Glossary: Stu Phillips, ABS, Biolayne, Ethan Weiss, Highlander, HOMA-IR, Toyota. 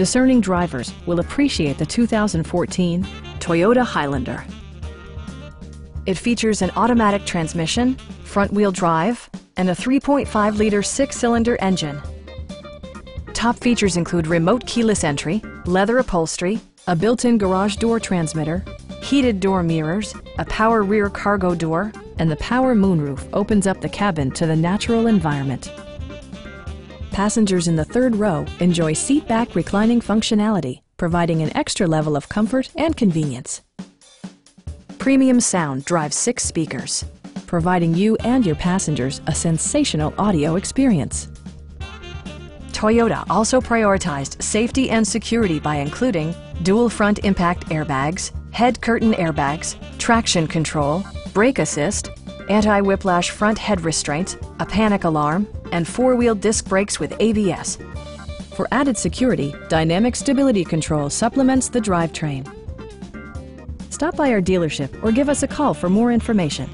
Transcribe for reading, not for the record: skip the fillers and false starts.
Discerning drivers will appreciate the 2014 Toyota Highlander. It features an automatic transmission, front-wheel drive, and a 3.5-liter six-cylinder engine. Top features include remote keyless entry, leather upholstery, a built-in garage door transmitter, heated door mirrors, a power rear cargo door, and the power moonroof opens up the cabin to the natural environment. Passengers in the third row enjoy seat-back reclining functionality, providing an extra level of comfort and convenience. Premium sound drives 6 speakers, providing you and your passengers a sensational audio experience. Toyota also prioritized safety and security by including dual front impact airbags, head curtain airbags, traction control, brake assist, anti-whiplash front head restraints, a panic alarm, and 4-wheel disc brakes with ABS. For added security, dynamic stability control supplements the drivetrain. Stop by our dealership or give us a call for more information.